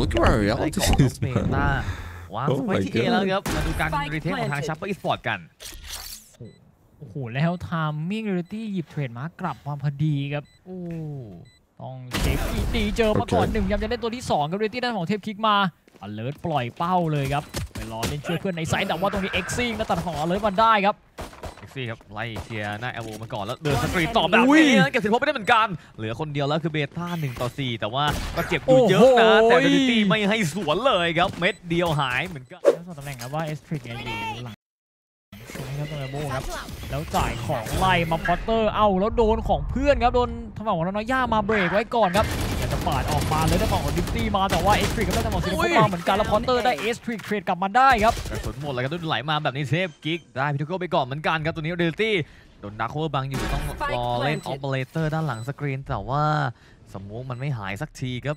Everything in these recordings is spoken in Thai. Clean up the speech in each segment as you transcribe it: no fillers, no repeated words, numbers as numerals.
Look at our reality. วางสไปที่เอแล้วครับมาดูการรีเทคของทางชัพเปอร์อีสปอร์ตกันโอ้โหแล้วทามมิ่งเรตี้หยิบเทรดมากลับมาพอดีครับโอ้ต้องเช็คอีกทีเจอมาก่อนหนึ่งยังจะได้ตัวที่2ครับเรตี้ด้านของเทพคิกมาอเลิร์ทปล่อยเป้าเลยครับไปรอเล่นช่วยเพื่อนในไซด์แต่ว่าตรงนี้เอ็กซี่แล้วตัดของอเลิร์ทมันได้ครับเอ็กซี่ครับไล่เคลียร์หน้าเอลโวมาก่อนแล้วเดินสตรีทตอบแบบนี้เก็บสิบพบไม่ได้เหมือนกันเหลือคนเดียวแล้วคือเบต้า1 ต่อ 4แต่ว่าก็เจ็บอยู่เยอะนะแต่เรตี้ไม่ให้สวนเลยครับเม็ดเดียวหายเหมือนกันแล้วส่วนตำแหน่งครับว่าเอสทริกอยู่หลังแล้วตัวเอลโวครับแล้วจ่ายของไล่มาพอตเตอร์เอาแล้วโดนของเพื่อนครับโดนทางฝั่งของน้อยย่ามาเบรกไว้ก่อนครับจะปาดออกมาเลยได้ฝั่งของดิฟตี้มาแต่ว่าเอสทริกก็ได้ทางฝั่งของซิลิโคนเหมือนกันแล้วพอตเตอร์ได้เอสทริกเทรดกลับมาได้ครับกระสุนหมดเลยครับโดนไหลมาแบบนี้เซฟกิกได้พิทูโก้ไปก่อนเหมือนกันครับตัวนี้เดลตี้โดนดักโคเวอร์บังอยู่ต้องรอเล่นออปเปอเรเตอร์ด้านหลังสกรีนแต่ว่าสมองมันไม่หายสักทีครับ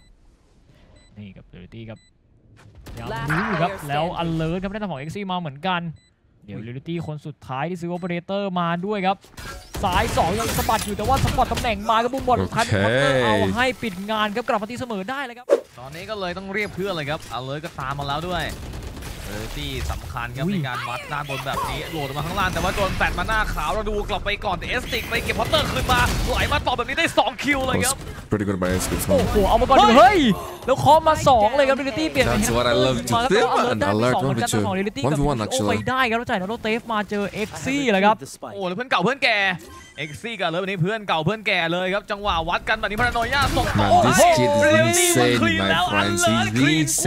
นี่ครับเดลตี้ครับแล้วอันเลิร์ดครับได้ทางฝั่งเอ็กซี่มาเหมือนกันเดี๋ยวลิลิตี้คนสุดท้ายที่ซื้อโอเปอเรเตอร์มาด้วยครับสาย2ยังสะบัดอยู่แต่ว่าสปอตตำแหน่งมาครับบุ้มบอลทันพอตเตอร์เอาให้ปิดงานครับกลับมาที่เสมอได้เลยครับตอนนี้ก็เลยต้องเรียกเพื่อนเลยครับเอาเลยก็ตามมาแล้วด้วยลิลิตี้สำคัญครับในการวัดด้านบนแบบนี้โหลดมาข้างล่างแต่ว่าโดนแปดมาหน้าขาวเราดูกลับไปก่อนแต่เอสติกไปเก็บพอตเตอร์ขึ้นมาไหลมาต่อแบบนี้ได้2คิวเลยครับโอ้โหเอามาก่อนดูเฮ้ยแล้วเคาะมา2เลยครับลิลิตี้เปลี่ยนเป็นมาแล้วเอาเลยได้2เหมือนกันของลิลิตี้กับโอ้ไปได้ครับแล้วจ่ายแล้วโรเตฟมาเจอเอ็กซี่เลยครับโอ้แล้วเพื่อนเก่าเพื่อนแกเอ็กซี่กันเลยวันนี้เพื่อนเก่าเพื่อนแก่เลยครับจังหวะวัดกันแบบนี้พารานอยาส่งต่อโอ้โหลิลิตี้มันคลีนแล้วอันเลิศคลีนก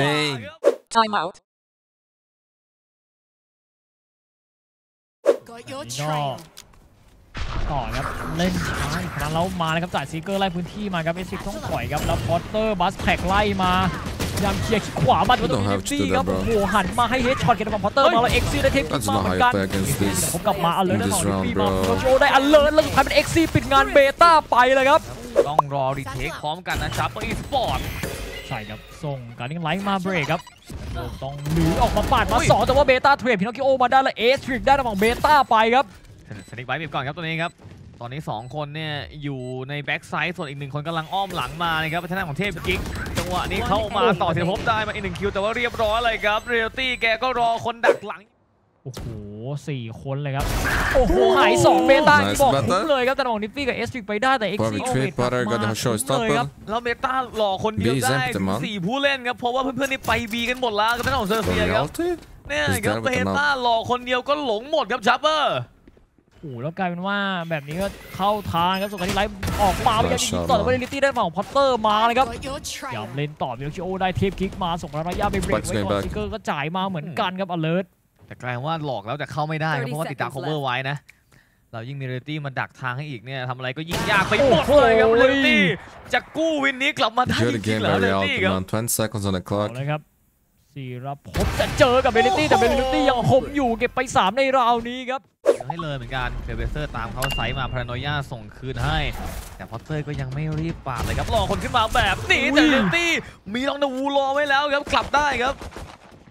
ว่าต่อครับเล่นช้าอีกครั้งแล้วมาเลยครับจ่ายซีเกอร์ไล่พื้นที่มาครับเอสซิกต้องถอยครับแล้วพอตเตอร์บัสแพ็กไล่มาพยายามเคลียร์ขวามาโดนตัวดิฟตี้ครับโอ้โหหันมาให้เฮดช็อตกันของพอตเตอร์มาแล้วเอ็กซี่ได้เทคนิคมาเหมือนกันพบกับมาอัลเลอร์ได้ของดิฟตี้มาโดนโจได้อัลเลอร์แล้วสุดท้ายเป็นเอ็กซี่ปิดงานเบต้าไปเลยครับต้องรอรีเทคพร้อมกันนะครับเอสปอร์ตใช่ครับส่งการลิงไลท์มาเบรกครับต้องหนีออกมาปาดมา2แต่ว่าเบต้าเทรดพินอคคิโอมาได้และเอสทริกได้ระหว่างเบต้าไปครับสนิกไว้เบียบก่อนครับตัวนี้ครับตอนนี้2คนเนี่ยอยู่ในแบ็กไซด์ส่วนอีก1คนกำลังอ้อมหลังมานะครับพัฒนาของเทพกิ๊กจังหวะนี้เข้ามาต่อเสียพบได้มาอีก1คิวแต่ว่าเรียบร้อยเลยครับเรียลตี้แกก็รอคนดักหลังโอ้โห4คนเลยครับโอ้โหหาย2เบต้าบอกคุ้มเลยครับแต่ของนิฟฟี่กับเอสทริกไปได้แต่เอ็กซี่โอเมต้าเลยครับแล้วเบต้าหล่อคนเดียวได้4ผู้เล่นครับเพราะว่าเพื่อนๆนี่ไปบีกันหมดแล้วกับแต่ของเซอร์เซียครับเนี่ยครับเบต้าหล่อคนเดียวก็หลงหมดครับชัปเปอร์โอ้แล้วกลายเป็นว่าแบบนี้ก็เข้าทางครับส่วนการที่ไลฟ์ออกมาอย่างนี้ต่อแต่ว่าลิลิตี้ได้ฝั่งของพอตเตอร์มาเลยครับยอมเล่นต่อมิโลคิโอได้เทปคิกมาส่งระยะไปเบรกไว้ก่อนซิกเกอร์ก็จ่ายมาเหมือนกันครับอเลิร์ทแต่กลายว่าหลอกแล้วแต่เข้าไม่ได้เพราะว่าติดตา cover ไว้นะเรายิ่งมีลิลิตี้มาดักทางให้อีกเนี่ยทำอะไรก็ยิ่งยากไปหมดเลยครับลิลิตี้จะกู้วินนี้กลับมาได้จริงๆเหรอลิลิตี้ครับศิรภพจะเจอกับเบลิตี้แต่เบลิตี้ยังห่มอยู่เก็บไป3ในราวนี้ครับให้เลยเหมือนกันเดเวเซอร์ตามเขาไซส์มาพารานอยาส่งคืนให้แต่พอตเตอร์ก็ยังไม่รีบปาดเลยครับรอคนขึ้นมาแบบนี้แต่เบลิตี้มีลองนาวูรอไว้แล้วครับกลับได้ครับ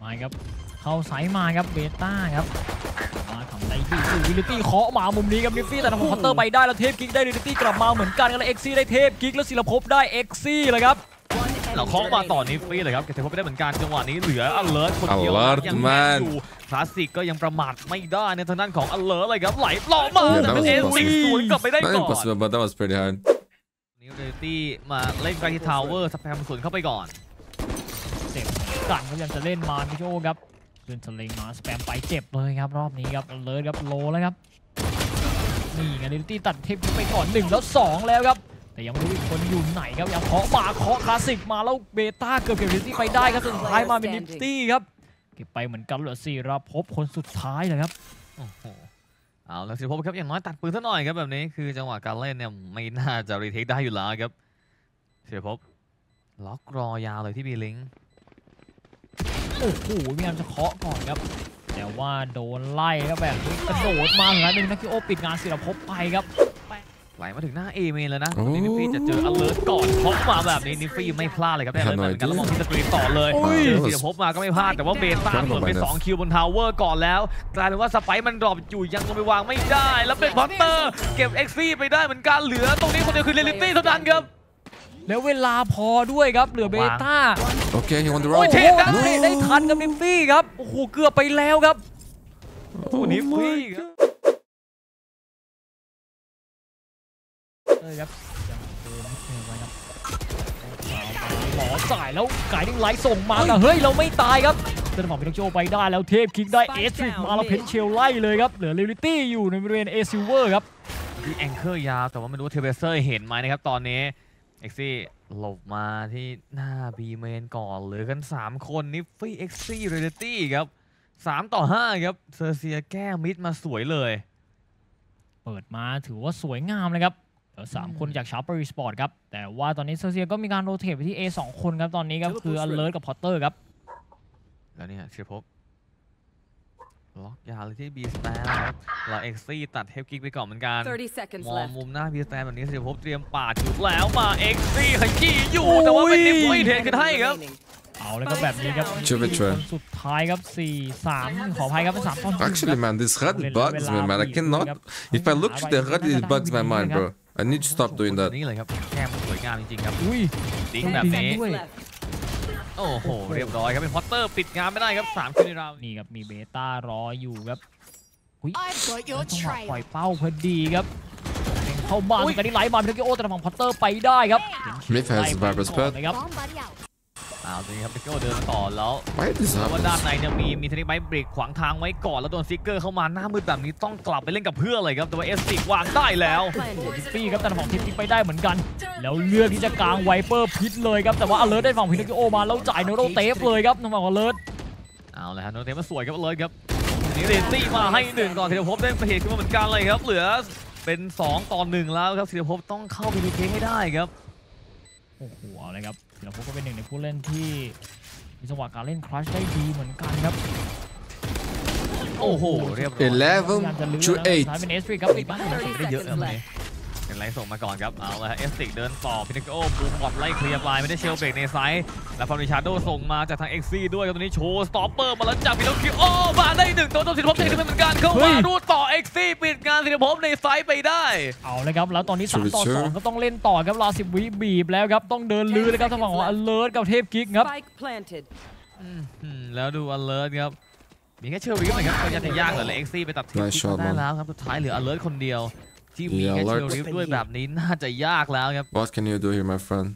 มาครับเขาไซส์มาครับเบต้าครับมาทำได้ดีเบลิตี้เคาะมามุมนี้ครับลิฟฟี่แต่ทางพอตเตอร์ไปได้แล้วเทพกิ๊กได้เบลิตี้กลับมาเหมือนกันแล้วเอ็กซี่ได้เทพกิ๊กแล้วศิรภพได้เอ็กซี่เลยครับเราเคาะมาต่อนี้ฟรีเลยครับเก็บเทปไม่ได้เหมือนกันจังหวะนี้เหลืออัลเลิร์ทคนเดียวยังแมนอยู่คลาสสิกก็ยังประมาทไม่ได้ในทางด้านของอัลเลิร์ทเลยครับไหลหล่อมาแต่เป็นเอสซิกศูนย์กลับไปได้ก่อนนิวเดลตี้มาเล่นไกลที่ทาวเวอร์สแปมศูนย์เข้าไปก่อนเจ็บสั่งก็ยังจะเล่นมามิโชครับเดินสลิงมาสแปมไปเจ็บเลยครับรอบนี้ครับอัลเลิร์ทครับโลแล้วครับนี่ไงเดลตี้ตัดเทปไปก่อน1แล้ว2แล้วครับแต่ยังไม่รู้อีกคนอยู่ไหนครับยังเคาะมาเคาะคลาสสิกมาแล้วเบต้าเกือบเก็บลิตี้ไปได้ครับสุดท้ายมาเป็นลิตี้ครับเก็บไปเหมือนกันเหลือศิรภพคนสุดท้ายเลยครับโอ้โหเอาแล้วศิรภพครับอย่างน้อยตัดปืนซะหน่อยครับแบบนี้คือจังหวะการเล่นเนี่ยไม่น่าจะรีเทคได้อยู่แล้วครับศิรภพล็อกรอยาวเลยที่บีลิงโอ้โหพยายามจะเคาะก่อนครับแต่ว่าโดนไล่ครับแบบนี้กระโดดมาเหมือนกันนักกีโอปิดงานศิรภพไปครับไหลมาถึงหน้าเอเมนแล้วนะนิฟฟี่จะเจออัลเลิร์ทก่อนท็อปมาแบบนี้นิฟฟี่ไม่พลาดเลยครับได้เลยเหมือนกันแล้วมองที่สกรีนต่อเลยศิรภพมาก็ไม่พลาดแต่ว่าเบต้าหล่นไป2คิวบนทาวเวอร์ก่อนแล้วกลายเป็นว่าสไปมันดรอปอยู่ยังลงไปวางไม่ได้แล้วเป็นพอตเตอร์เก็บเอ็กซี่ไปได้เหมือนกันเหลือตรงนี้คนเดียวคือเรลิตี้เท่านั้นครับเร แล้วเวลาพอด้วยครับเหลือเบต้าโอเคอยู่บนตัวเราเทได้ทันกับนิฟฟี่ครับโอ้โหเกือบไปแล้วครับโอ้นิฟฟี่ครับหมอสายแล้วไก่ดิ้งไหลส่งมาแต่เฮ้ยเราไม่ตายครับเจ้าหมอเป็นโจไปได้แล้วเทพคิกได้เอสมาแล้วเพนเชลไล่เลยครับเหลือลิลิตี้อยู่ในบริเวณเอซิเวอร์ครับที่แองเกอร์ยาวแต่ว่าไม่รู้เทเบเซอร์เห็นไหมนะครับตอนนี้เอ็กซี่หลบมาที่หน้าบีเมนก่อนเหลือกัน3คนนิฟฟี่เอ็กซี่ลิลิตี้ครับ3-5ครับเซอร์เซียแก้มิดมาสวยเลยเปิดมาถือว่าสวยงามเลยครับ3 คนจากชาร์ปรีสปอร์ตครับแต่ว่าตอนนี้เซอร์เซียก็มีการโรเทตไปที่ A 2 คนครับตอนนี้ครับคืออเลิร์ตกับพอตเตอร์ครับแล้วเนี่ยเชียร์พบล็อกยาวเลยที่ B สแตนครับเราเอ็กซี่ตัดเทปกิ๊กไปก่อนเหมือนกันมองมุมหน้า B สแตนแบบนี้เชียร์พบเตรียมปาดอยู่แล้วมาเอ็กซี่ขยี้อยู่แต่ว่าเป็นนิฟฟี่เทนขึ้นให้ครับเอาแล้วก็แบบนี้ครับสุดท้ายครับ4-3ขออภัยครับเป็น3 คน Actually man this red bugs me man I cannot if I look to the red it bugs my mind bro I need to stop doing that นี่เลยครับแก้มสวยงามจริงๆครับอุ้ยดิ้งแบบนี้โอ้โหเรียบร้อยครับเป็นพอตเตอร์ปิดงานไม่ได้ครับ3คิวในราวนี่ครับมีเบต้ารออยู่ครับอุ้ยปล่อยเป้าพอดีครับเข้ามากันที่ไหลมาเป็นเกโอแต่ฝั่งพอตเตอร์ไปได้ครับไม่แพ้สบายครับเอาตรงนี้ครับเบเกอร์เดินต่อแล้วว่าด้านในเนี่ยมีเทนนิสไบเบรกขวางทางไว้ก่อนแล้วโดนซิกเกอร์เข้ามาหน้ามืดแบบนี้ต้องกลับไปเล่นกับเพื่อนเลยครับแต่ว่าเอสติกวางได้แล้วดิฟฟี่ครับแต่ฝั่งเทนนิสไปได้เหมือนกันแล้วเลือกที่จะกางไวเปอร์พิษเลยครับแต่ว่าอเลิร์ตได้ฝั่งพินโกโอมาแล้วจ่ายโนโรเตฟเลยครับน้องอเลิร์ตเอาเลยฮะโนโรเตฟมาสวยครับอเลิร์ตครับทีนี้เรนซี่มาให้1ก่อนศิริภพได้ประเหตุขึ้นมาเหมือนกันเลยครับเหลือเป็น2-1แล้วครับศิริภพต้องเข้าไปดีเทคให้ได้ครับโอ้โหอะไรครับศิริภพก็เป็นหนึ่งในผู้เล่นที่มีจังหวะการเล่นคลัชได้ดีเหมือนกันครับโอ้โหเรียบร้อย11-8ท้ายเป็นเอสติกครับปิดบ้านได้เยอะเลยเป็นไลฟ์ส่งมาก่อนครับเอาละเอสติกเดินต่อพินิโก้บูมบอลไล่เคลียร์ปลายไม่ได้เชลเบรกในไซส์และฟาร์มิชาร์โดส่งมาจากทางเอ็กซี่ด้วยตอนนี้โชว์สต็อปเปอร์มาแล้วจากพินิโก้มาได้1ตัวศิริภพเทขึ้นเหมือนกันเข้ามารูดต่อเอ็กซี่ปิดงานศิริภพในไซส์ไปได้เอาเลยครับแล้วตอนนี้3-2ก็ต้องเล่นต่อครับรอ10วิบีบแล้วครับต้องเดินลื้อเลยครับทางฝั่งของอเลิร์ตกับเทพกิ๊กครับแล้วดูอเลิร์ตครับมีแค่เชลเบรกเหมือนกันก็ยังจะยากเลยเอ็กซี่ไปตัดทิ้งได้แล้วครับสุดท้ายเหลืออเลิร์ตคนเดียวที่มีแคชเชียร์ริฟด้วยแบบนี้น่าจะยากแล้วครับ What can you do here my friend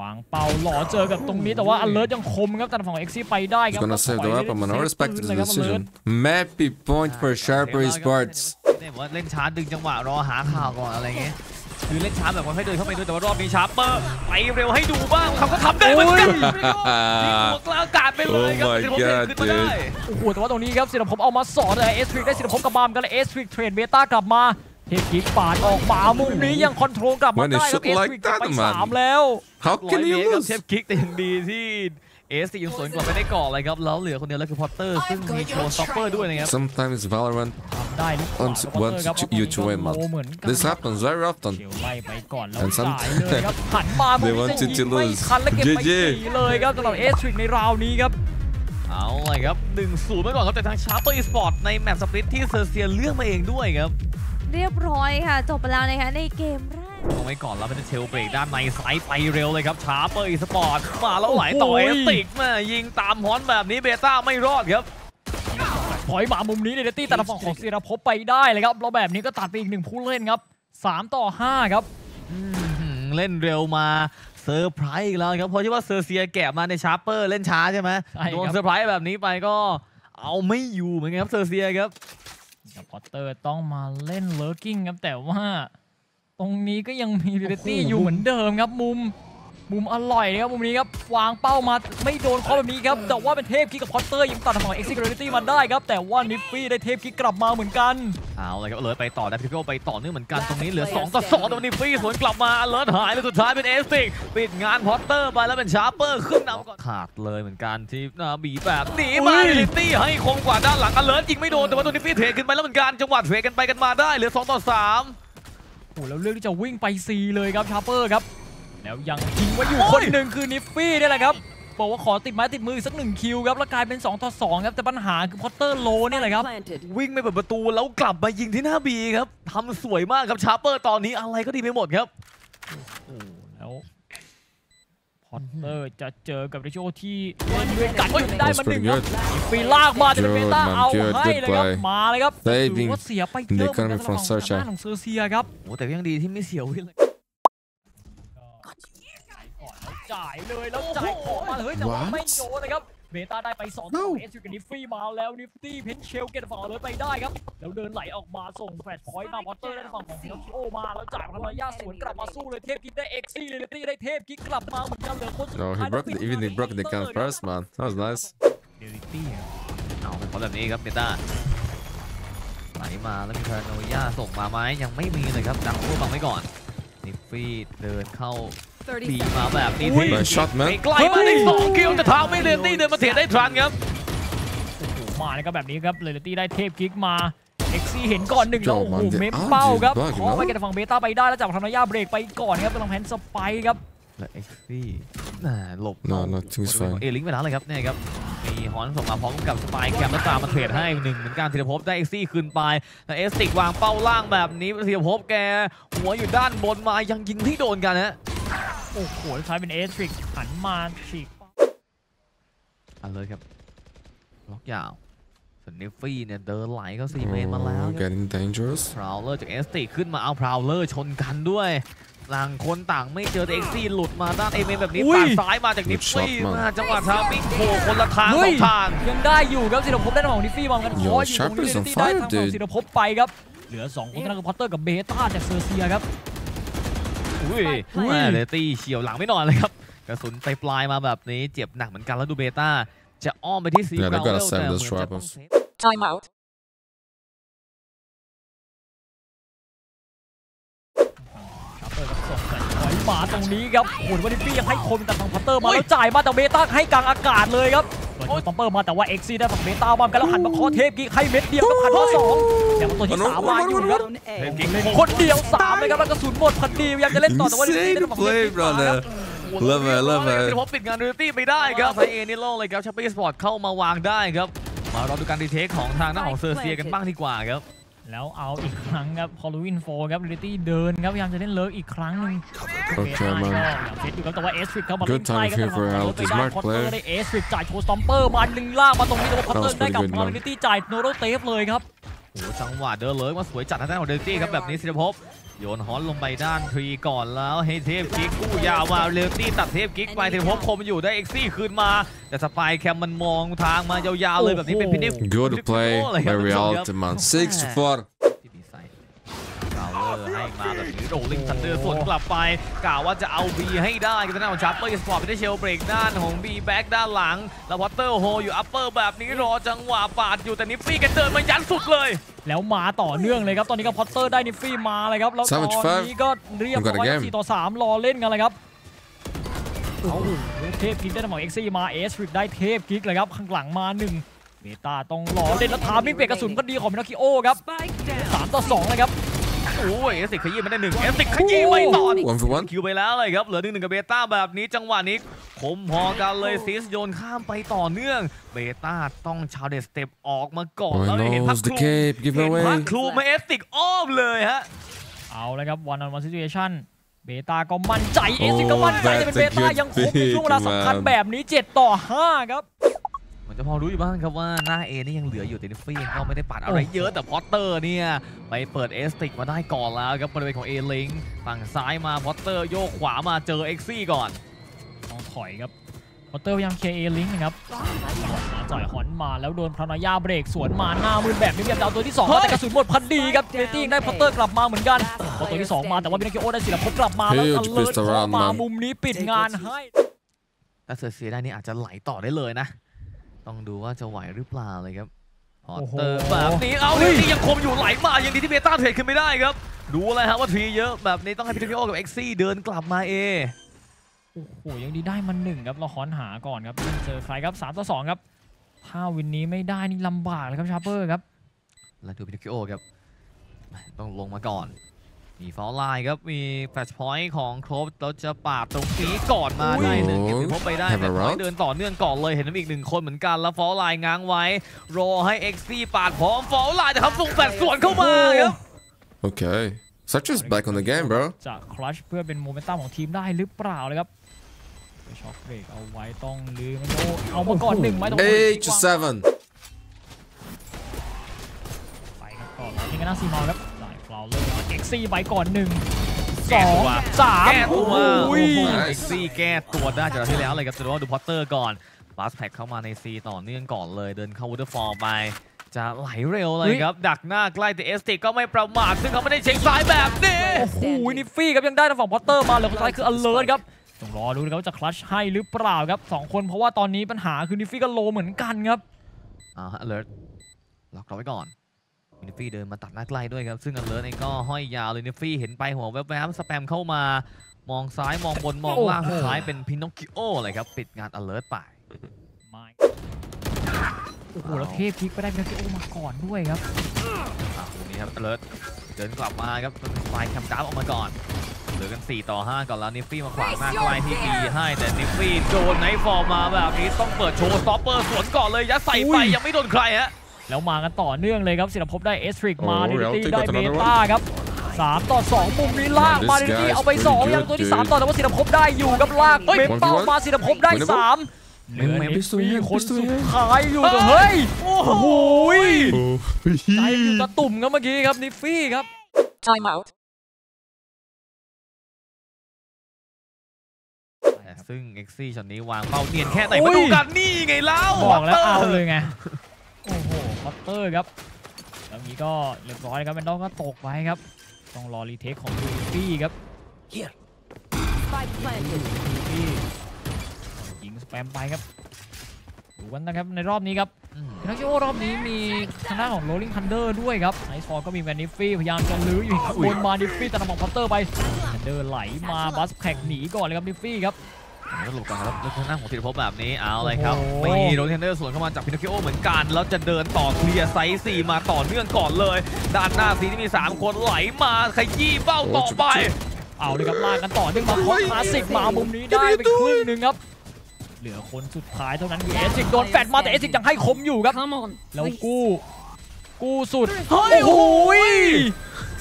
วางเป่าหล่อเจอกับตรงนี้แต่ว่าอเลิร์ตยังคมครับแต่ฝั่งเอ็กซี่ไปได้ครับ Gonna save the weapon man respect the decision Mappy point for Sharper Sports เนี่ยว่าเล่นช้าดึงจังหวะรอหาข่าวก่อนอะไรเงี้ยคือเล่นช้าแบบคนให้เดินเข้าไปด้วยแต่ว่ารอบนี้ชาร์ปเปอร์ไปเร็วให้ดูบ้างเขาก็ทำได้เหมือนกันหัวกลางอากาศไปเลยครับศิริภพขึ้นมาได้โอ้โหแต่ว่าตรงนี้ครับศิริภพเอามาสอนเลยเอสทริกได้ศิริภพกับบามกันเลยเอสทริกเทรดเบต้ากลับมาเทพกิ๊กปาดออกมามุมนี้ยังคอนโทรลกลับมาได้ครับเอสติกไป3แล้วเขาลอยเมตรกับเทพกิ๊กแต่ยังดีที่เอสติกยังสวนกลับไปได้ก่อนเลยครับแล้วเหลือคนเดียวแล้วคือพอตเตอร์ซึ่งมีโชว์สต็อปเปอร์ด้วยนะครับ Sometimes Valorant wants you to win man This happens very often and sometimes they want you to lose GG เลยครับสำหรับเอสติกในราวนี้ครับเอาเลยครับ 1-0 ไปก่อนครับแต่ทางชาร์เปอร์อีสปอร์ตในแมตช์สปริตที่เซอร์เซียเลือกมาเองด้วยครับเรียบร้อยค่ะจบไปแล้วนะคะในเกมแรกเอาไว้ก่อนแล้วเป็นเชลเบรกด้านในไซส์ไปเร็วเลยครับชาร์เปอร์อีสปอร์ตมาแล้วไหลต่อเอสติกมายิงตามฮอนแบบนี้เบต้าไม่รอดครับถอยมามุมนี้เดนตี้แต่ละฝั่งของศิริภพไปได้เลยครับเราแบบนี้ก็ตัดไปอีก1ผู้เล่นครับ3-5ครับเล่นเร็วมาเซอร์ไพรส์อีกแล้วครับเพราะที่ว่าเซอร์เซียแกะมาในชาร์เปอร์เล่นช้าใช่ไหมโดนเซอร์ไพรส์แบบนี้ไปก็เอาไม่อยู่เหมือนกันครับเซอร์เซียครับพอตเตอร์ต้องมาเล่นเลิร์กิ้งครับแต่ว่าตรงนี้ก็ยังมีเรตี้อยู่เหมือนเดิมครับมุมอร่อยนะครับมุมนี้ครับวางเป้ามาไม่โดนข้อแบบนี้ครับแต่ว่าเป็นเทพกิ๊กกับพอตเตอร์ยังตัดฝั่งเอ็กซิเรตี้มาได้ครับแต่ว่านิฟฟี่ได้เทพกิ๊กกลับมาเหมือนกันเอาเลยครับเลิร์ไปต่อได้พิกเกิลไปต่อเนื่องเหมือนกันตรงนี้เหลือ2-2แต่นิฟฟี่สวนกลับมาเลิร์หายแล้วสุดท้ายเป็นเอสติกปิดงานพอตเตอร์ไปแล้วเป็นชาร์เปอร์ขึ้นนำก่อนขาดเลยเหมือนกันที่บีแบบหนีมานิฟฟี่ให้คงกว่าด้านหลังเลิร์ยิงไม่โดนแต่ว่านิฟฟี่เทขึ้นไปแล้วเหมือนกันจังหวะเทกันไปกันมาได้เหลือ2-3โอ้แล้วเลือกที่จะวิ่งไปซีเลยครับชาร์เปอร์ครับแล้วยังทิ้งไว้อยู่คนหนึ่งคือนิฟฟี่นี่แหละครับบอกว่าขอติดไม้ติดมือสัก1คิวครับแล้วกลายเป็น2-2ครับแต่ปัญหาคือพอตเตอร์โลนี่แหละครับวิ่งไม่เปิดประตูแล้วกลับมายิงที่หน้าบีครับทำสวยมากครับชาร์เปอร์ตอนนี้อะไรก็ดีไปหมดครับแล้ว อตเตอร์จะเจอกับริโชที่กัดได้มาหนึ่งครับฟีลากมาจากเบต้าเอาให้เลยครับมาเลยครับถือว่าเสียไปเยอะเลยของชนะของเซอร์เซียครับโอ้แต่ยังดีที่ไม่เสียวิ่งเลยจ่ายเลยแล้วจ่ายของมาเลยแต่ว่าไม่โดนนะครับเบต้าได้ไป2ต่อเอสอยู่กับนิฟฟี่มาแล้วนิฟตี้เพนเชลเก็ตฝั่งเอาเลยไปได้ครับแล้วเดินไหลออกมาส่งแฟลชพอยต์มาพอตเตอร์ได้ฝั่งของริโชมาแล้วจ่ายพลังย่าสวนกลับมาสู้เลยเทพกินได้เอ็กซี่เลยนิฟตี้ได้เทพกินกลับมาเหมือนกันเหลือคนสุดท้ายแล้ว even he broke the can first man that was nice นิฟตี้เอาเป็นผลแบบนี้ครับเบต้าไหลมาแล้วมีพาราโนย่าส่งมาไหมยังไม่มีเลยครับดังพวกบังไว้ก่อนนิฟฟี่เดินเข้าตีมาแบบนี้ที่ใกล้มาได้2คิวแต่ทางไม่เลตี้เดินมาเถียได้ทันครับโอ้โหมาเลยครับแบบนี้ครับเลตี้ได้เทพคิกมาเอ็กซี่เห็นก่อนหนึ่งแล้วโอ้โหเมมเป้าครับขอไปกันฝั่งเบต้าไปได้แล้วจับทางนายาเบรกไปก่อนครับเป็นลองแพนสไปครับและเอ็กซี่หลบเอลิงไปแล้วเลยครับเนี่ยครับมีฮอนส่งมาพร้อมกับสไปแคมแล้วตามมาเทรดให้1เหมือนการธีรภพได้เอ็กซี่คืนไปแล้วเอสติกวางเป้าล่างแบบนี้ธีรภพแกหัวอยู่ด้านบนมายังยิงที่โดนกันฮะโอ้โหใช้เป็นเอทริกหันมาฉีกอันเลยครับล็อกยาวส่วนนิฟฟี่เนี่ยเดินไหลเข้า4เมตรมาแล้วพราวเลอร์จากเอสติขึ้นมาเอาพราวเลอร์ชนกันด้วยต่างคนต่างไม่เจอแต่เอ็กซี่หลุดมาด้านเอเมนแบบนี้ตัดซ้ายมาจากนิฟฟี่มาจังหวะท้ามิกโผล่คนละทางสองทางยังได้อยู่ครับศิรภพได้ของนิฟฟี่มองกันขออยู่ตรงนี้ได้ทางของศิรภพไปครับเหลือ2คนนั่นคือพอตเตอร์กับเบต้าจากเซอร์เซียครับเลตี้เฉียวหลังไม่นอนเลยครับกระสุนไปปลายมาแบบนี้เจ็บหนักเหมือนกันแล้วดูเบต้าจะอ้อมไปที่ซีเราแล้วแต่เหมือนจะต้องเซฟ time out ส่งแต่ถอยมาตรงนี้ครับหุ่นวานิปี้ยังให้คมแต่ฝั่งพัตเตอร์มาแล้วจ่ายมาแต่เบต้าให้กลางอากาศเลยครับตอมเปอร์มาแต่ว่าเอ็กซี่ได้ฝั่งเบต้าบอมกันแล้วหันมาคอเทพกิ๊กให้เม็ดเดียวกับหันมา2อย่างตัวที่3มาอยู่ครับคนเดียว3เลยครับแล้วกระสุนหมดพอดียังจะเล่นต่อแต่ว่าเอ็กซี่ได้ฝั่งเบต้าครับเดี๋ยวผมปิดงานดูตี้ไปได้ครับไซเอนิโลเลยครับชาปี้สปอร์ตเข้ามาวางได้ครับมารอดูการรีเทคของทางหน้าของเซอร์เซียกันบ้างดีกว่าครับแล้วเอาอีกครั้งครับพอลูวินโฟครับเลตี้เดินครับพยายามจะเล่นเลิกอีกครั้งนึงโอเคมาเซตอยู่ครับแต่ว่าเอสฟิกเข้ามาเป็นไทยก็ต้องเอาตัวได้คอตเตอร์ได้เอสฟิกจ่ายโชว์สตอมเปอร์มาดึงล่างมาตรงนี้แต่ว่าคอตเตอร์ได้กลับมาเลตี้จ่ายโนโรเตฟเลยครับโอ้จังหวะเดินเลยมาสวยจัดทางด้านของเลตี้ครับแบบนี้ศิรภพโยนฮอนลงไปด้านทรีก่อนแล้วให้เทพกิ๊กกู้ยาวมาเลตี้ตัดเทพกิ๊กไปศิรภพคมอยู่ได้เอ็กซี่คืนมาแต่สปายแคมมันมองทางมายาวๆเลยแบบนี้เป็นพินิจ Good play by Real Madrid 6-4ให้มาแบบนี้โรลลิงทันเดอร์ส่วนกลับไปกล่าวว่าจะเอาบีให้ได้กันหน้าของชาร์เปอร์สปอร์ตไปได้เชลเบรกด้านของบีแบ็กด้านหลังแล้ววอเตอร์โฮอยู่อัปเปอร์แบบนี้รอจังหวะปาดอยู่แต่นิฟฟี่กันเดินมายันสุดเลยแล้วมาต่อเนื่องเลยครับตอนนี้ก็พอตเตอร์ได้นิฟฟี่มาเลยครับแล้วตอนนี้ก็เรียบร้อย4-3รอเล่นกันเลยครับเอาเทพกิกได้หมอเอ็กซี่มาเอสริกได้เทพกิกเลยครับข้างหลังมา1เมตาต้องรอเล่นแล้วทามิกเปลี่ยนกระสุนก็ดีของมินาคิโอครับ3-2เลยครับโอ้ยเอสิกขยี้ไม่ได้1เอสิกขยี้ไม่ต่อคิวไปแล้วเลยครับเหลือ1กับเบต้าแบบนี้จังหวะนี้คมพอกันเลยซิสโยนข้ามไปต่อเนื่องเบต้าต้องชาวเดสเต็ปออกมาก่อนแล้วเห็นพักครูมาเอสิกอ้อมเลยฮะเอาแล้วครับวันออนวันซิทูเอชั่นเบต้าก็มั่นใจเอสิกก็มั่นใจจะเป็นเบต้ายังคงช่วงเวลาสำคัญแบบนี้7-5ครับมันจะพอรู้อยู่บ้างครับว่าหน้าเอนี่ยังเหลืออยู่แต่นิฟฟี่ก็ไม่ได้ปัดอะไรเยอะแต่พอตเตอร์เนี่ยไปเปิดเอสติกมาได้ก่อนแล้วครับบริเวณของเอลิงฝั่งซ้ายมาพอตเตอร์โยกขวามาเจอเอ็กซี่ก่อนต้องถอยครับพอตเตอร์พยายามเคเอลิงนะครับจ่อยหอนมาแล้วโดนพรานายาเบรกสวนมาหน้ามือแบบนี้เบียดดาวตัวที่2แต่กระสุนหมดพอดีครับเลตี้ได้พอตเตอร์กลับมาเหมือนกันตัวที่2มาแต่ว่าบินาคิโอได้ศิลภพกลับมาแล้วอัลเลอร์มามุมนี้ปิดงานให้แต่เซอร์เซียได้นี่อาจจะไหลต่อได้เลยนะต้องดูว่าจะไหวหรือเปล่าเลยครับพอเตอร์แบบนี้เอาเลยที่ยังคมอยู่ไหลมายังดีที่เบต้าเทรดขึ้นไม่ได้ครับดูอะไรฮะว่าทีเยอะแบบนี้ต้องให้พิทริโอกับเอ็กซี่เดินกลับมาเอโอ้โหยังดีได้มัน1ครับเราค้อนหาก่อนครับเจอใครครับ3-2ครับถ้าวินนี้ไม่ได้นี่ลำบากเลยครับชาร์เปอร์ครับแล้วดูพิทริโอครับต้องลงมาก่อนมีฟาวไลน์ครับมีแฟลชพอยต์ของครบแล้วจะปาดตรงนี้ก่อนมาได้หนึ่งเก็บถึงพบไปได้แต่ไม่เดินต่อเนื่องก่อนเลยเห็นอีก1คนเหมือนกันแล้วฟาวไลน์ง้างไว้รอให้เอ็กซี่ปาดพร้อมฟาวไลน์แต่ครับส่งแฟลชส่วนเข้ามาครับโอเค Such is back on the game bro จะคลัชเพื่อเป็นโมเมนตัมของทีมได้หรือเปล่าเลยครับ ช็อคเบรกเอาไว้ต้องลืมเอามาก่อนหนึ่งไหมต้อง 8-7 ไปครับต่อยิงกันหน้าซีมอลครับสายฟลาวเลอร์เอ็กซี่ไปก่อนหนึ่ง2 3แก้ตัวเอ็กซี่แก้ตัวได้จากที่แล้วเลยครับแต่ว่าดูพอตเตอร์ก่อนบาสแพ็คเข้ามาในซีต่อเนื่องก่อนเลยเดินเข้าวอเตอร์ฟอลไปจะไหลเร็วเลยครับดักหน้าใกล้แต่เอสติกก็ไม่ประมาทซึ่งเขาไม่ได้เช็คซ้ายแบบนี้โอ้ยนิฟฟี่ครับยังได้ทางฝั่งพอตเตอร์มาเลยคนซ้ายคืออเลิร์ทครับต้องรอดูนะครับว่าจะคลัชให้หรือเปล่าครับ2คนเพราะว่าตอนนี้ปัญหาคือนิฟฟี่ก็โลเหมือนกันครับอเลิร์ทล็อกเราไว้ก่อนนิฟฟี่เดินมาตัดหน้าใกล้ด้วยครับซึ่งอเลิร์ทเองก็ห้อยยาวเลยนิฟฟี่เห็นไปหัวแวบๆสแปมเข้ามามองซ้ายมองบนมองล่างสุดท้ายเป็นพินอคคิโอเลยครับปิดงานอเลิร์ทไปโอ้โหแล้วเทพพลิกไปได้เป็นเกโอมาก่อนด้วยครับตรงนี้ครับอเลิร์ทเดินกลับมาครับไฟแคมป์ดับออกมาก่อนเหลือกัน4-5ก่อนแล้วนิฟฟี่มาขวางหน้าใกล้ที่ดีให้แต่นิฟฟี่โดนไนท์ฟอร์มาแบบนี้ต้องเปิดโชว์สต็อปเปอร์สวนก่อนเลยยัดใส่ไปยังไม่โดนใครฮะแล้วมากันต่อเนื่องเลยครับศิลภพได้เอสทริกมาดิลิตี้ได้เบต้าครับ3-2มุมนี้ลากมาดิลิตี้เอาไป2ยังตัวที่3ต่อแต่ว่าศิลภพได้อยู่กับลากเบต้ามาศิลภพได้3เหลือนิฟฟี่คนสุดท้ายอยู่แต่เฮ้ยโอ้โหใจอยู่ตะตุ่มครับเมื่อกี้ครับนิฟฟี่ครับ time out ซึ่งเอ็กซี่ช็อตนี้วางเป้าเนียนแค่ไหนมาดูกันนี่ไงเล่าบอกแล้วเอาเลยไงโอ้โหพอตเตอร์ครับแล้วนี้ก็เรียบร้อยครับแมนดอลก็ตกไว้ครับต้องรอรีเทคของนิฟฟี่ครับยิงสแปมไปครับดูกันนะครับในรอบนี้ครับนักกีฬารอบนี้มีทางด้านของโรลลิงทันเดอร์ด้วยครับไนท์ฟอร์ก็มีแมนนิฟฟี่พยายามจะลื้ออยู่บนมาดิฟฟี่แต่ทางของพอตเตอร์ไปทันเดอร์ไหลมาบัสแข่งหนีก่อนเลยครับนิฟฟี่ครับแล้วหลบก่อนครับแล้วทางด้านของศิลภพแบบนี้เอาเลยครับมีโรลลิงทันเดอร์สวนเข้ามาจากพินอคคิโอเหมือนกันแล้วจะเดินต่อเคลียร์ไซส์4มาต่อเนื่องก่อนเลยด้านหน้าซีที่มี3คนไหลมาขยี้เบ้าต่อไปเอาเลยครับลากกันต่อเนื่องมาคอสคลาสสิกมามุมนี้ได้ไปครึ่งนึงครับเหลือคนสุดท้ายเท่านั้นเอซิกโดนแฟดมาแต่เอซิกยังให้คมอยู่ครับแล้วกู้สุดโอ้โห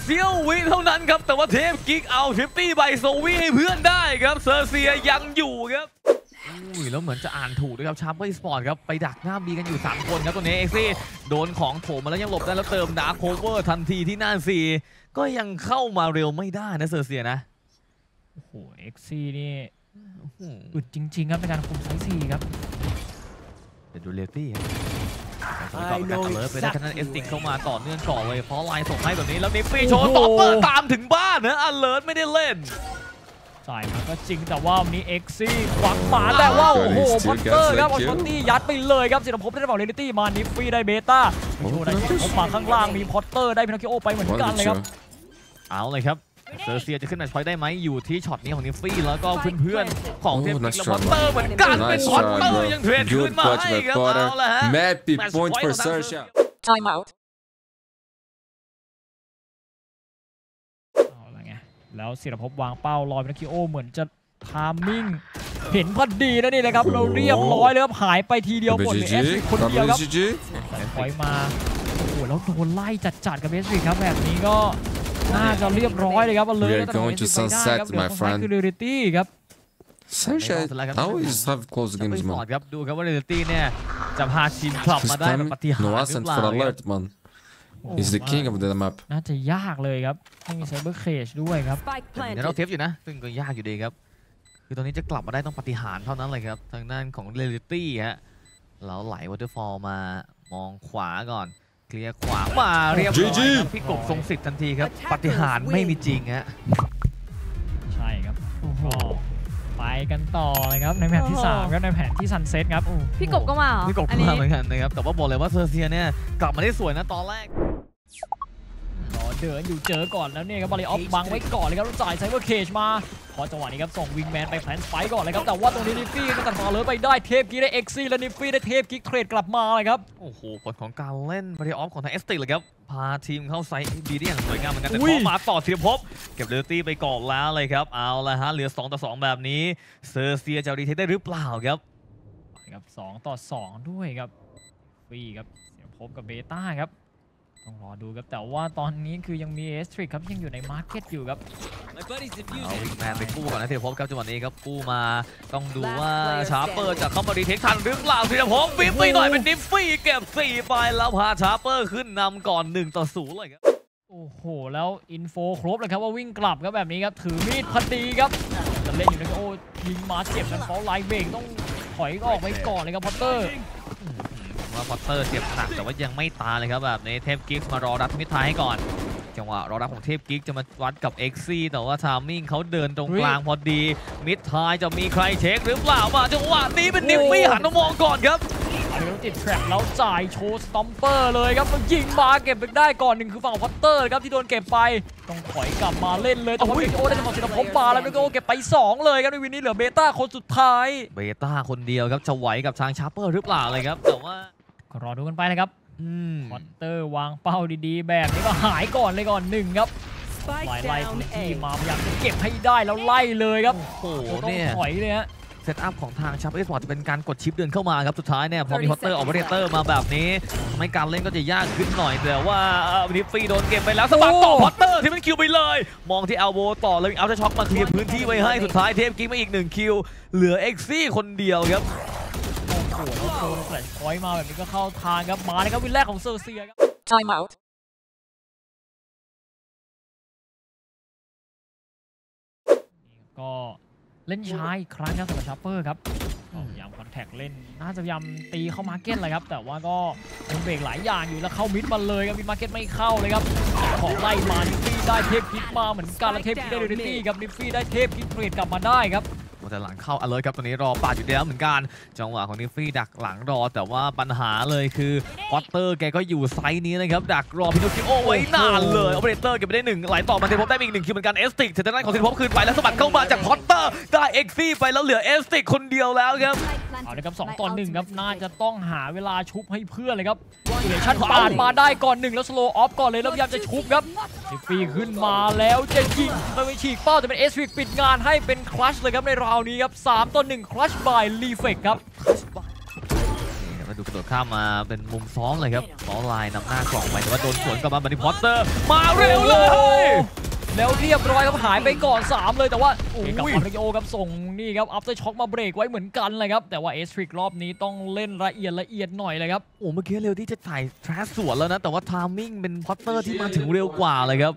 เซียววิเท่านั้นครับแต่ว่าเทพกิกเอาทิปปี้ใบโซวี่ให้เพื่อนได้ครับเซอร์เซียยังอยู่ครับแล้วเหมือนจะอ่านถูกด้วยครับชาร์ปเปอร์สปอร์ตครับไปดักหน้าบีกันอยู่3คนครับตัวนี้เอ็กซี่โดนของโถมมาแล้วยังหลบได้แล้วเติมดาร์คโคเวอร์ทันทีที่หน้าซีก็ยังเข้ามาเร็วไม่ได้นะเซอร์เซียนะโอ้โหเอ็กซี่นี่อึดจริงๆครับในการคุมไซส์ซีครับเดี๋ยวดูเรียตี้ครับต่อไปกันเลยไปได้คะแนนเอสติกเข้ามาต่อเนื่องก่อนเลยเพราะไลน์ส่งให้แบบนี้แล้วนิฟฟี่โชว์ต่อเปิดตามถึงบ้านนะอเลิร์ทไม่ได้เล่นจ่ายมาก็จริงแต่ว่าวันนี้เอ็กซี่ขวางหมาแต่ว่าโอ้โหพอตเตอร์ครับเอาช็อตตี้ยัดไปเลยครับศิลภพได้บอกเรียตี้มานิฟฟี่ได้เบต้าโอ้โหได้เข้ามาข้างล่างมีพอตเตอร์ได้พินอคคิโอไปเหมือนกันเลยครับเอาเลยครับเซอร์เซียจะขึ้นแมตช์พอยต์ได้ไหมอยู่ที่ช็อตนี้ของนิฟฟี่แล้วก็เพื่อนๆของเทพกิกและพอตเตอร์เหมือนกันเป็นพอตเตอร์ยังเทรดขึ้นมาให้ครับเอาละฮะแมตช์พอยต์ของเซอร์เซียเอาละไงแล้วศิลภพวางเป้ารอยนักคิโอเหมือนจะทามมิ่งเห็นพอดีนะนี่เลยครับเราเรียบร้อยเลยครับหายไปทีเดียวหมดเลยเอสซีคนเดียวครับพอยต์มาโอ้โหแล้วโดนไล่จัดกับเอสซีครับแบบนี้ก็น่าจะเรียบร้อยเลยครับอเลิร์ทก็ต้องไปได้ครับเดี๋ยวของคือเรลิตี้ครับSunshine always have close games man ครับดูครับว่าเรลิตี้เนี่ยจะพาทีมกลับมาได้แบบปาฏิหาริย์หรือเปล่า Noah and for alert man is the king of the map น่าจะยากเลยครับไม่มีไซเบอร์เคชด้วยครับเดี๋ยวเราเทปอยู่นะซึ่งก็ยากอยู่ดีครับคือตอนนี้จะกลับมาได้ต้องปาฏิหาริย์เท่านั้นเลยครับทางด้านของเรลิตี้ฮะเราไหลวอเตอร์ฟอลมามองขวาก่อนเคลียร์ขวามาเรียบร้อยพี่กบทรงสิทธิ์ทันทีครับปฏิหารไม่มีจริงฮะใช่ครับโอ้โหไปกันต่อเลยครับในแมตช์ที่3ครับในแผนที่ซันเซ็ตครับพี่กบก็มาเหรอพี่กบมาเหมือนกันนะครับแต่ว่าบอกเลยว่าเซอร์เซียเนี่ยกลับมาได้สวยนะตอนแรกรอเดินอยู่เจอก่อนแล้วเนี่ยครับบาลีออฟบังไว้ก่อนเลยครับจ่ายไซเบอร์เคจมาพอจังหวะนี้ครับส่งวิงแมนไปแพลนไฟก่อนเลยครับแต่ว่าตรงนี้นิฟฟี่ก็ตัดฟอลเลอร์ไปได้เทพกิ๊กได้เอ็กซี่และนิฟฟี่ได้เทพกิ๊กเทรดกลับมาเลยครับโอ้โหผลของการเล่นบาลีออฟของทางเอสติกเลยครับพาทีมเข้าไซส์ดีได้อย่างสวยงามเหมือนกันแต่พอมาต่อศิลภพเก็บเรลิตี้ไปก่อนแล้วเลยครับเอาละฮะเหลือ2-2แบบนี้เซอร์เซียจะรีเทคได้หรือเปล่าครับครับ2-2ด้วยครับฟรีครับศิลภพกับเบต้าครับ ต้องรอดูครับแต่ว่าตอนนี้คือยังมีเอสทริกครับยังอยู่ในมาร์เก็ตอยู่ครับเอาวิกแมนไปกู้ก่อนนะธีรภพครับจังหวะนี้ครับกู้มาต้องดูว่าชาร์เปอร์จะเข้ามาดีเทคทันหรือเปล่าธีรภพวิปไปหน่อยเป็นนิฟฟี่เก็บ4ไปแล้วพาชาร์เปอร์ขึ้นนำก่อน1-0เลยครับโอ้โหแล้วอินโฟครบเลยครับว่าวิ่งกลับครับแบบนี้ครับถือมีดพอดีครับจะเล่นอยู่ในโอ้ยิงมาเจ็บแล้วเขาไล่เบรกต้องถอยออกไปก่อนเลยครับพอตเตอร์ว่าพอตเตอร์เจ็บหนักแต่ว่ายังไม่ตายเลยครับแบบนี้เทพกิฟต์มารอรับมิดท้ายให้ก่อนจังหวะรอรับของเทพกิฟต์จะมาวัดกับเอ็กซี่แต่ว่าทามมิ่งเขาเดินตรงกลางพอดีมิดท้ายจะมีใครเช็คหรือเปล่ามาจังหวะนี้เป็นนิฟฟี่หันมองก่อนครับติดแทร็กแล้วจ่ายโชว์สตอมเปอร์เลยครับยิงมาเก็บไปได้ก่อนหนึ่งคือฝั่งพอตเตอร์ครับที่โดนเก็บไปต้องถอยกลับมาเล่นเลยแต่พอเก็บโอ้ได้จังหวะศิลปภพมาแล้วก็เก็บไป2เลยครับในวินนี้เหลือเบต้าคนสุดท้ายเบต้าคนเดียวครับจะไหวกับทางชาร์เปอร์หรือเปล่าเลยครับแต่ว่ารอดูกันไปนะครับพอตเตอร์วางเป้าดีๆแบบนี้ก็หายก่อนเลยก่อน1ครับไล่ที่มาพยายามจะเก็บให้ได้แล้วไล่เลยครับโอ้โหต้องถอยเลยฮะเซตอัพของทางชาร์เปอร์สปอร์ตจะเป็นการกดชิปเดินเข้ามาครับสุดท้ายเนี่ยพอมีพอตเตอร์ออปเปอเรเตอร์มาแบบนี้ทำให้การเล่นก็จะยากขึ้นหน่อยแต่ว่านิฟฟี่โดนเก็บไปแล้วสปาร์ตต่อพอตเตอร์ที่มันคิวไปเลยมองที่เอลโบต่อเลยเอาจะช็อคมาเคลียร์พื้นที่ไว้ให้สุดท้ายเทพกิ๊กมาอีก1คิวเหลือเอ็กซี่คนเดียวครับโอ้โหโดนแฟลชพอยต์มาแบบนี้ก็เข้าทางครับมาเลยครับวินแรกของเซอร์เซียครับ time outก็เล่นช้าอีกครั้งครับสำหรับชาร์เปอร์ครับพยายามคอนแทคเล่นน่าจะพยายามตีเข้ามาร์เก็ตเลยครับแต่ว่าก็เป็นเบรกหลายอย่างอยู่แล้วเข้ามิดมาเลยครับมิดมาร์เก็ตไม่เข้าเลยครับของไล่มานิฟฟี่ได้เทพคิดมาเหมือนกันแล้วเทพคิดได้เรนนี่ครับนิฟฟี่ได้เทพคิดเทรดกลับมาได้ครับแต่หลังเข้าอเลิร์ทครับตอนนี้รอปาดอยู่แล้วเหมือนกันจังหวะของนิฟฟี่ดักหลังรอแต่ว่าปัญหาเลยคือพอตเตอร์แกก็อยู่ไซส์นี้นะครับดักรอพิโนคิโอไว้นานเลยออปเปอเรเตอร์เก็บไปได้1ไหลต่อมาธีรภพได้อีก1คิวเหมือนกันเอสติกแต่ด้านของธีรภพคืนไปแล้วสะบัดเข้ามาจากพอตเตอร์ได้เอ็กซี่ไปแล้วเหลือเอสติกคนเดียวแล้วครับเอาเลยครับ2-1ครับน่าจะต้องหาเวลาชุบให้เพื่อนเลยครับเดี๋ยวชัดปาดมาได้ก่อน1แล้วสโลว์ออฟก่อนเลยแล้วพยายามจะชุบครับนิฟฟี่ขึ้นมาแล้วจะยิงไปฉีกเป้าแต่เป็นเอสติกปิดงานให้เป็นคลัชเลยครับในราวนี้ครับ3-1คลัชบายรีเฟกครับดูกระโดดข้ามมาเป็นมุมซ้องเลยครับบอลไลน์นำหน้ากล่องไปแต่ว่าโดนสวนกลับมาบันทิพอตเตอร์มาเร็วเลยแล้วเรียบร้อยครับหายไปก่อน3เลยแต่ว่ากับออริโอครับส่งนี่ครับอัพเตอร์ช็อคมาเบรกไว้เหมือนกันเลยครับแต่ว่าเอสทริกรอบนี้ต้องเล่นละเอียดหน่อยเลยครับโอ้เมื่อกี้เร็วที่จะถ่ายทรัสสวนแล้วนะแต่ว่าทามมิ่งเป็นพอตเตอร์ที่มาถึงเร็วกว่าเลยครับ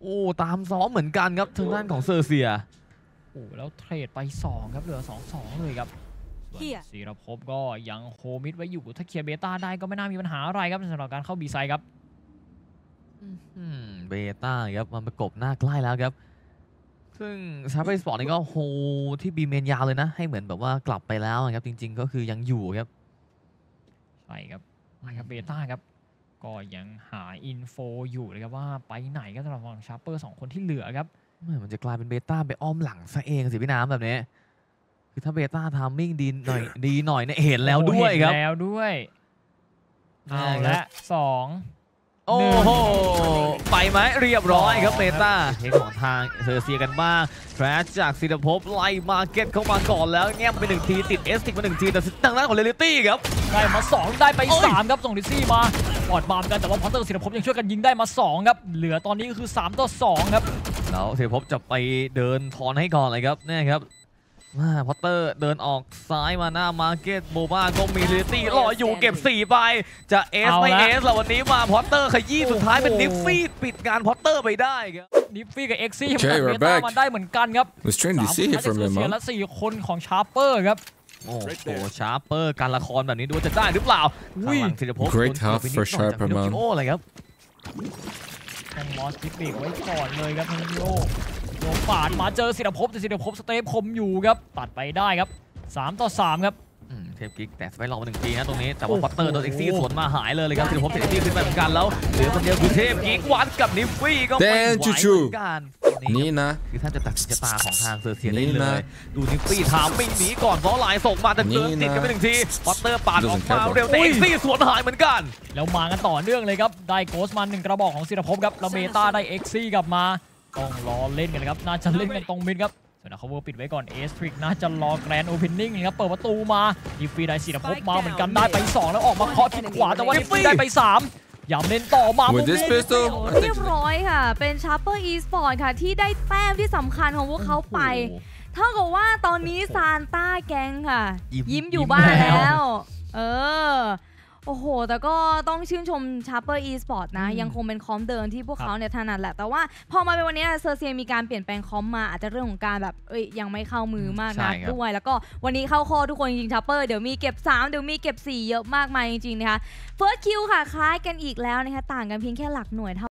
โอ้ตามซ้อมเหมือนกันครับทางด้านของเซอร์เซียโอ้แล้วเทรดไป2ครับเหลือ2-2เลยครับศิรภพก็ยังโฮมิดไว้อยู่ถ้าเคลียร์เบต้าได้ก็ไม่น่ามีปัญหาอะไรครับสำหรับการเข้าบีไซครับเบต้าครับมันประกบหน้าใกล้แล้วครับซึ่งชาร์เปอร์สปอร์ตนี่ก็โฮที่บีเมนยาวเลยนะให้เหมือนแบบว่ากลับไปแล้วครับจริงๆก็คือยังอยู่ครับใช่ครับเบต้าครับก็ยังหาอินโฟอยู่เลยครับว่าไปไหนก็สำหรับฝั่งชาร์เปอร์2คนที่เหลือครับมันจะกลายเป็นเบต้าไปอ้อมหลังซะเองสิพี่น้ำแบบนี้คือถ้าเบต้าทามมิ่งดีหน่อยเนี่ยเห็นแล้วด้วยครับแล้วด้วยเอาละ2โอ้โหไปไหมเรียบร้อยครับเบต้าเห็นของทางเซอร์เซียกันบ้างแทรชจากศิรภพไล่มาเก็ตเข้ามาก่อนแล้วแง้มไป1ทีติดเอสติกมา1ทีแต่ทางด้านของเรลิตี้ครับได้มา2ได้ไป3ครับส่งดิซี่มาปอดบามกันแต่ว่าพอตเตอร์ศิรภพยังช่วยกันยิงได้มา2ครับเหลือตอนนี้ก็คือ3-2ครับแล้วศิรภพจะไปเดินทอนให้ก่อนเลยครับนี่ครับพอตเตอร์เดินออกซ้ายมาหน้ามาร์เก็ตโบบ้าก็มีลิตี้รออยู่เก็บ4ไปจะเอสไม่เอสแล้ววันนี้มาพอตเตอร์ขยี้สุดท้ายเป็นนิฟฟี่ปิดงานพอตเตอร์ไปได้ครับนิฟฟี่กับเอ็กซี่ยังไม่ได้มาได้เหมือนกันครับและ4คนของชาร์เปอร์ครับโอ้โหชาร์เปอร์การละครแบบนี้ดูจะได้หรือเปล่าธีรภพโดนเก็บไปนิดหน่อยจากนิโอเลยครับมอสติปิกไว้ก่อนเลยครับนิโอโดนปาดมาเจอศิรภพแต่ศิรภพสเตปคมอยู่ครับตัดไปได้ครับ3-3ครับเทพกิ๊กแต่ไว้รอมา1ทีนะตรงนี้แต่ว่าพอตเตอร์โดนเอ็กซี่สวนมาหายเลยครับศิรภพเสียที่ขึ้นไปเหมือนกันแล้วเหลือคนเดียวคือเทพกิ๊กวัดกับนิฟฟี่ก็ไม่ไหวเหมือนกันนี่นะคือท่านจะตัดชะตาของทางเซอร์เซียได้เลยดูนิฟฟี่ถามปิ้งหนีก่อนเพราะหลายส่งมาแต่เกินติดกันไป1ทีพอตเตอร์ปาดออกมาเร็วแต่เอ็กซี่สวนหายเหมือนกันแล้วมากันต่อเนื่องเลยครับได้โกสมา1กระบอกของศิรภพครับแล้วเบต้าได้เอ็กซี่กลับมาต้องรอเล่นกันนะครับน่าจะเล่นกันตรงมิดครับส่วนเขาเวอร์ปิดไว้ก่อนเอสทริกน่าจะรอแกรนโอเพนนิ่งนะครับเปิดประตูมานิฟฟี่ได้ศิรภพมาเหมือนกันได้ไป2แล้วออกมาเคาะที่ขวาแต่ว่านิฟฟี่ได้ไป3 ยำเล่นต่อมาเรียบร้อยค่ะเป็นชาร์เปอร์อีสปอร์ตค่ะที่ได้แต้มที่สำคัญของพวกเขาไปเท่ากับว่าตอนนี้ซานต้าแก๊งค่ะยิ้มอยู่บ้านแล้วโอ้โหแต่ก็ต้องชื่นชมชาร์เปอร์อีสปอร์ตนะยังคงเป็นคอมเดิมที่พวกเขาเนี่ยถนัดแหละแต่ว่าพอมาเป็นวันนี้เซอร์เซียมีการเปลี่ยนแปลงคอมมาอาจจะเรื่องของการแบบยังไม่เข้ามือมากนักด้วยแล้วก็วันนี้เข้าคอทุกคนจริงชาร์เปอร์เดี๋ยวมีเก็บ3เดี๋ยวมีเก็บ4เยอะมากมายจริงๆนะคะเฟิร์สคิวค่ะคล้ายกันอีกแล้วนะคะต่างกันเพียงแค่หลักหน่วยเท่า